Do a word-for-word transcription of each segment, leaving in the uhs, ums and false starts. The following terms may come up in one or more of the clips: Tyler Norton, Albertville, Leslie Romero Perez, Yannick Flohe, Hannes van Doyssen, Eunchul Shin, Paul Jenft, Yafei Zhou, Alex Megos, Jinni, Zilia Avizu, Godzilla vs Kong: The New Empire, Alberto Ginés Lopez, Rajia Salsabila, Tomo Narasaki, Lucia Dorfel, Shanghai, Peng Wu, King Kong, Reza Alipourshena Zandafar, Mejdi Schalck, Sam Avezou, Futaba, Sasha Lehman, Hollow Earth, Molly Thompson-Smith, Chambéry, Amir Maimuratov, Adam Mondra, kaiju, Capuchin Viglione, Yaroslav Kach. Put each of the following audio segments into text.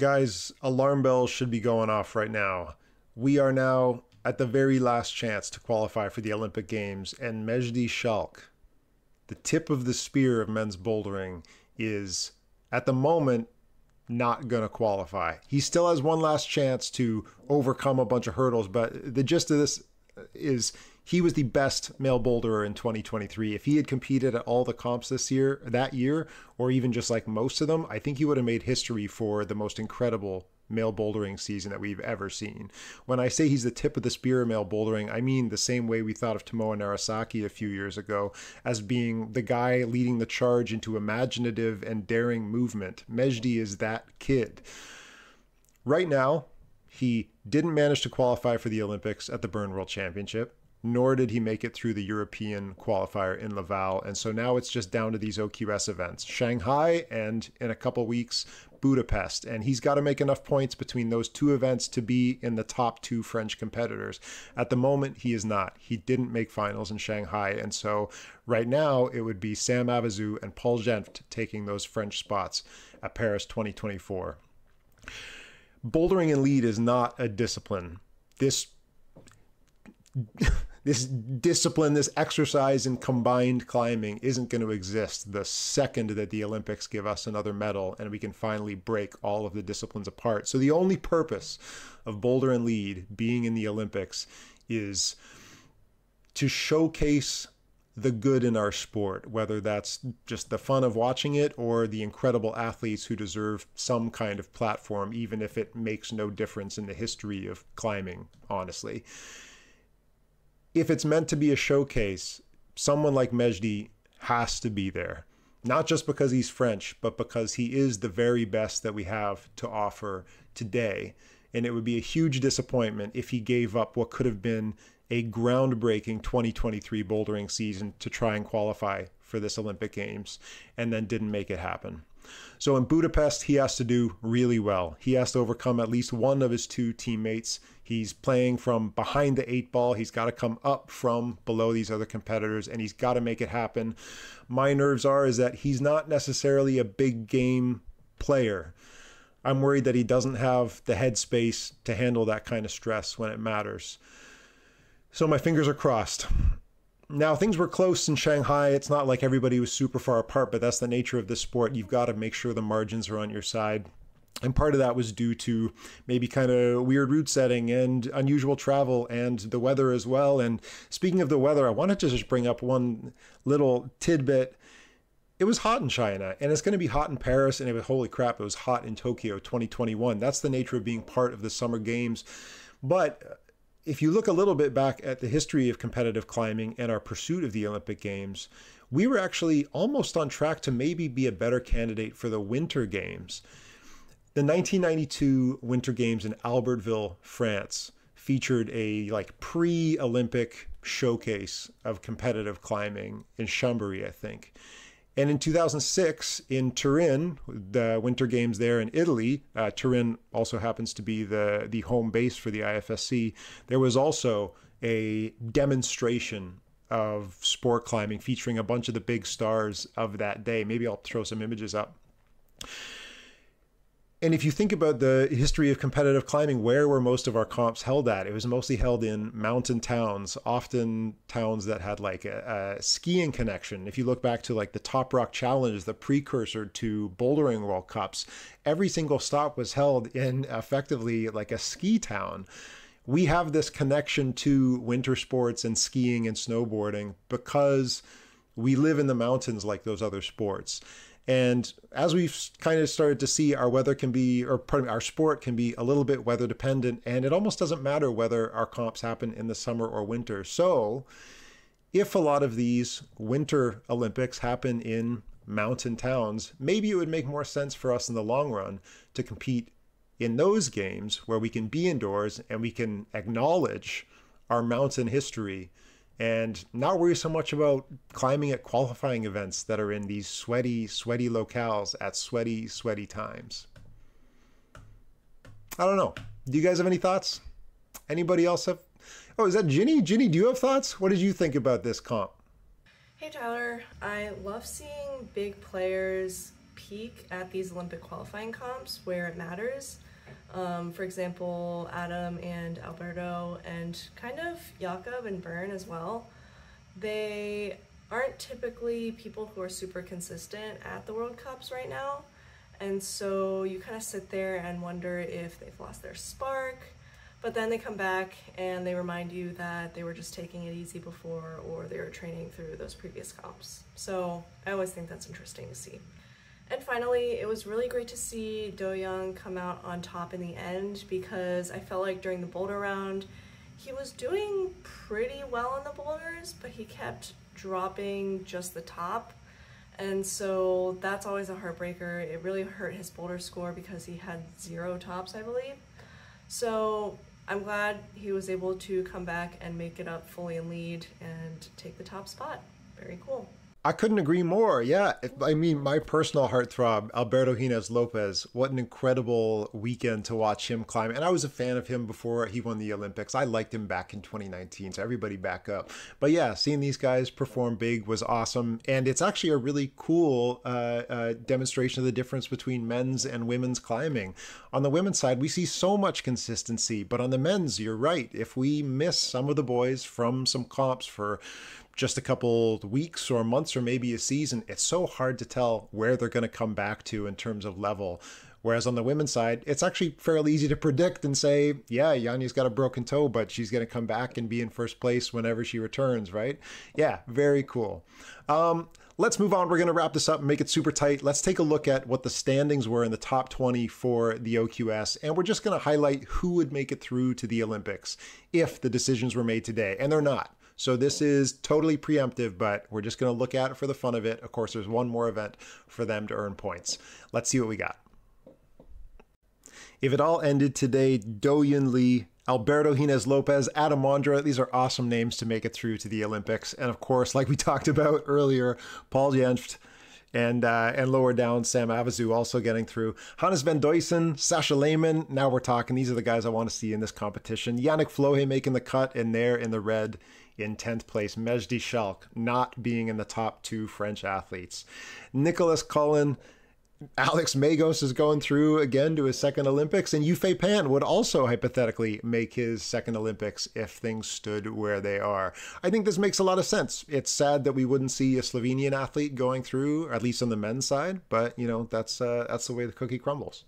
Guys, alarm bells should be going off right now. We are now at the very last chance to qualify for the Olympic Games, and Mejdi Schalck, the tip of the spear of men's bouldering, is at the moment not going to qualify. He still has one last chance to overcome a bunch of hurdles, but the gist of this is he was the best male boulderer in twenty twenty-three. If he had competed at all the comps this year, that year, or even just like most of them, I think he would have made history for the most incredible male bouldering season that we've ever seen. When I say he's the tip of the spear of male bouldering, I mean the same way we thought of Tomo Narasaki a few years ago as being the guy leading the charge into imaginative and daring movement. Mejdi is that kid. Right now, he didn't manage to qualify for the Olympics at the Bern World Championship, nor did he make it through the European qualifier in Laval. And so now it's just down to these O Q S events, Shanghai and in a couple weeks, Budapest. And he's got to make enough points between those two events to be in the top two French competitors. At the moment, he is not. He didn't make finals in Shanghai. And so right now it would be Sam Avezou and Paul Jenft taking those French spots at Paris twenty twenty-four. Bouldering in lead is not a discipline. This... This discipline, this exercise in combined climbing isn't going to exist the second that the Olympics give us another medal and we can finally break all of the disciplines apart. So the only purpose of Boulder and Lead being in the Olympics is to showcase the good in our sport, whether that's just the fun of watching it or the incredible athletes who deserve some kind of platform, even if it makes no difference in the history of climbing, honestly. If it's meant to be a showcase, someone like Mejdi has to be there. Not just because he's French, but because he is the very best that we have to offer today. And it would be a huge disappointment if he gave up what could have been a groundbreaking twenty twenty-three bouldering season to try and qualify for this Olympic Games, and then didn't make it happen. So in Budapest, he has to do really well. He has to overcome at least one of his two teammates. He's playing from behind the eight ball. He's got to come up from below these other competitors, and he's got to make it happen. My nerves are is that he's not necessarily a big game player. I'm worried that he doesn't have the headspace to handle that kind of stress when it matters. So my fingers are crossed. Now, things were close in Shanghai. It's not like everybody was super far apart, but that's the nature of this sport. You've got to make sure the margins are on your side. And part of that was due to maybe kind of weird route setting and unusual travel and the weather as well. And speaking of the weather, I wanted to just bring up one little tidbit. It was hot in China, and it's going to be hot in Paris, and it was, holy crap, it was hot in Tokyo twenty twenty-one. That's the nature of being part of the Summer Games. But if you look a little bit back at the history of competitive climbing and our pursuit of the Olympic Games, we were actually almost on track to maybe be a better candidate for the Winter Games. The nineteen ninety-two Winter Games in Albertville, France, featured a like pre-Olympic showcase of competitive climbing in Chambéry, I think. And in two thousand six, in Turin, the Winter Games there in Italy, uh, Turin also happens to be the, the home base for the I F S C, there was also a demonstration of sport climbing featuring a bunch of the big stars of that day. Maybe I'll throw some images up. And if you think about the history of competitive climbing, where were most of our comps held at? It was mostly held in mountain towns, often towns that had like a, a skiing connection. If you look back to like the Top Rock Challenge, the precursor to Bouldering World Cups, every single stop was held in effectively like a ski town. We have this connection to winter sports and skiing and snowboarding because we live in the mountains like those other sports. And as we've kind of started to see, our weather can be, or pardon me, our sport can be a little bit weather dependent, and it almost doesn't matter whether our comps happen in the summer or winter. So if a lot of these winter Olympics happen in mountain towns, maybe it would make more sense for us in the long run to compete in those games where we can be indoors and we can acknowledge our mountain history and not worry so much about climbing at qualifying events that are in these sweaty, sweaty locales at sweaty, sweaty times. I don't know. Do you guys have any thoughts? Anybody else have? Oh, is that Ginni? Ginni, do you have thoughts? What did you think about this comp? Hey, Tyler. I love seeing big players peak at these Olympic qualifying comps where it matters. Um, for example, Adam and Alberto and kind of Jakob and Bern as well, they aren't typically people who are super consistent at the World Cups right now. And so you kind of sit there and wonder if they've lost their spark, but then they come back and they remind you that they were just taking it easy before, or they were training through those previous comps. So I always think that's interesting to see. And finally, it was really great to see Do-Yun come out on top in the end, because I felt like during the boulder round, he was doing pretty well in the boulders, but he kept dropping just the top. And so that's always a heartbreaker. It really hurt his boulder score because he had zero tops, I believe. So I'm glad he was able to come back and make it up fully in lead and take the top spot. Very cool. I couldn't agree more. Yeah, I mean, my personal heartthrob, Alberto Ginés Lopez, what an incredible weekend to watch him climb. And I was a fan of him before he won the Olympics. I liked him back in twenty nineteen, so everybody back up. But yeah, seeing these guys perform big was awesome. And it's actually a really cool uh, uh, demonstration of the difference between men's and women's climbing. On the women's side, we see so much consistency, but on the men's, you're right. If we miss some of the boys from some comps for just a couple weeks or months or maybe a season, it's so hard to tell where they're going to come back to in terms of level. Whereas on the women's side, it's actually fairly easy to predict and say, yeah, Yanya's got a broken toe, but she's going to come back and be in first place whenever she returns, right? Yeah, very cool. Um, let's move on. We're going to wrap this up and make it super tight. Let's take a look at what the standings were in the top twenty for the O Q S. And we're just going to highlight who would make it through to the Olympics if the decisions were made today. And they're not. So this is totally preemptive, but we're just going to look at it for the fun of it. Of course, there's one more event for them to earn points. Let's see what we got. If it all ended today, Do-Yun Lee, Alberto Ginés Lopez, Adam Mondra, these are awesome names to make it through to the Olympics. And of course, like we talked about earlier, Paul Jenft, And uh, and lower down, Sam Avezou also getting through. Hannes van Doyssen, Sasha Lehman, now we're talking. These are the guys I want to see in this competition. Yannick Flohe making the cut, and there in the red in tenth place. Mejdi Schalck not being in the top two French athletes. Nicolas Cullen, Alex Megos is going through again to his second Olympics, and Yufei Pan would also hypothetically make his second Olympics if things stood where they are. I think this makes a lot of sense. It's sad that we wouldn't see a Slovenian athlete going through, or at least on the men's side, but you know, that's uh, that's the way the cookie crumbles.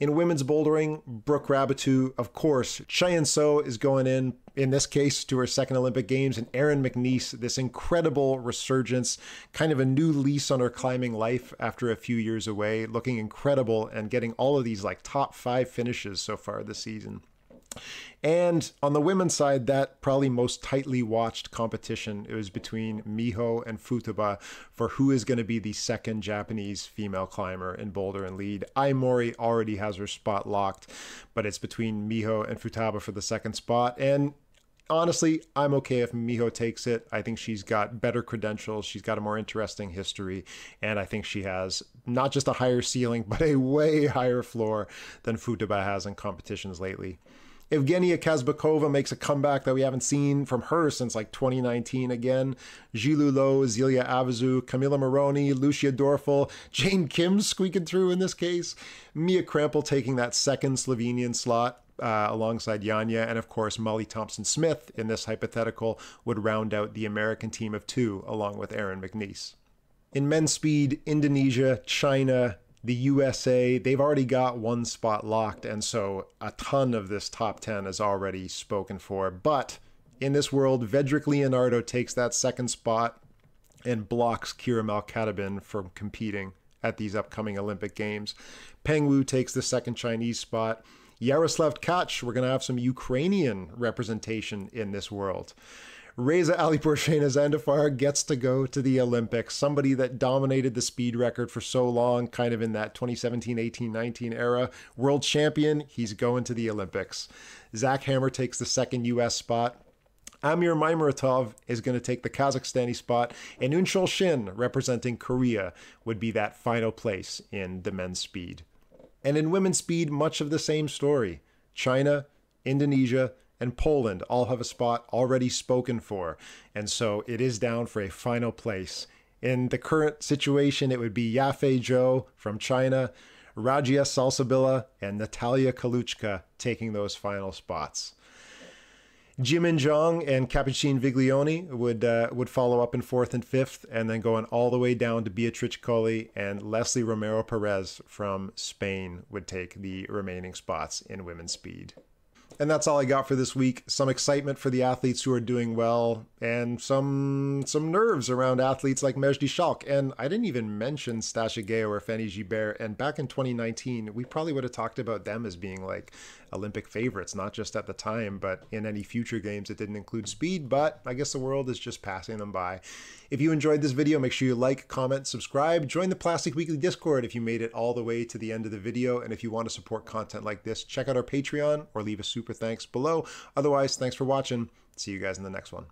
In women's bouldering, Brooke Rabatou, of course, Cheyenne So is going in, in this case, to her second Olympic Games, and Aaron McNeese, this incredible resurgence, kind of a new lease on her climbing life after a few years away, looking incredible and getting all of these like top five finishes so far this season. And on the women's side, that probably most tightly watched competition, it was between Miho and Futaba for who is going to be the second Japanese female climber in boulder and lead. Aimori already has her spot locked, but it's between Miho and Futaba for the second spot. And honestly, I'm okay if Miho takes it. I think she's got better credentials. She's got a more interesting history. And I think she has not just a higher ceiling, but a way higher floor than Futaba has in competitions lately. Evgenia Kazbikova makes a comeback that we haven't seen from her since like twenty nineteen again. Zilu Lo, Zilia Avizu, Camila Maroney, Lucia Dorfel, Jane Kim squeaking through in this case. Mia Krampel taking that second Slovenian slot uh, alongside Yanya. And of course, Molly Thompson-Smith in this hypothetical would round out the American team of two along with Aaron McNeese. In men's speed, Indonesia, China, the U S A, they've already got one spot locked, and so a ton of this top ten is already spoken for. But in this world, Vedric Leonardo takes that second spot and blocks Kira Malkatabin from competing at these upcoming Olympic Games. Peng Wu takes the second Chinese spot. Yaroslav Kach, we're going to have some Ukrainian representation in this world. Reza Alipourshena Zandafar gets to go to the Olympics, somebody that dominated the speed record for so long, kind of in that twenty seventeen, eighteen, nineteen era. World champion, he's going to the Olympics. Zach Hammer takes the second U S spot. Amir Maimuratov is going to take the Kazakhstani spot. And Eunchul Shin, representing Korea, would be that final place in the men's speed. And in women's speed, much of the same story. China, Indonesia, and Poland all have a spot already spoken for. And so it is down for a final place In the current situation, it would be Yafei Zhou from China, Rajia Salsabila, and Natalia Kaluchka taking those final spots. Jimin Zhang and Capuchin Viglione would uh, would follow up in fourth and fifth, and then going all the way down to Beatriz Colli and Leslie Romero Perez from Spain would take the remaining spots in women's speed. And that's all I got for this week. Some excitement for the athletes who are doing well, and some some nerves around athletes like Mejdi Schalck. And I didn't even mention Stasha Gao or Fanny Gibert. And back in twenty nineteen, we probably would have talked about them as being like Olympic favorites, not just at the time, but in any future games that didn't include speed. But I guess the world is just passing them by. If you enjoyed this video, make sure you like, comment, subscribe, join the Plastic Weekly Discord if you made it all the way to the end of the video. And if you want to support content like this, check out our Patreon or leave a super Super thanks below. Otherwise, thanks for watching. See you guys in the next one.